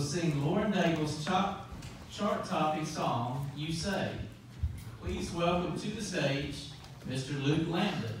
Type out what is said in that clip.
will sing Lauren Daigle's chart-topping song, You Say. Please welcome to the stage, Mr. Luke Lambdin.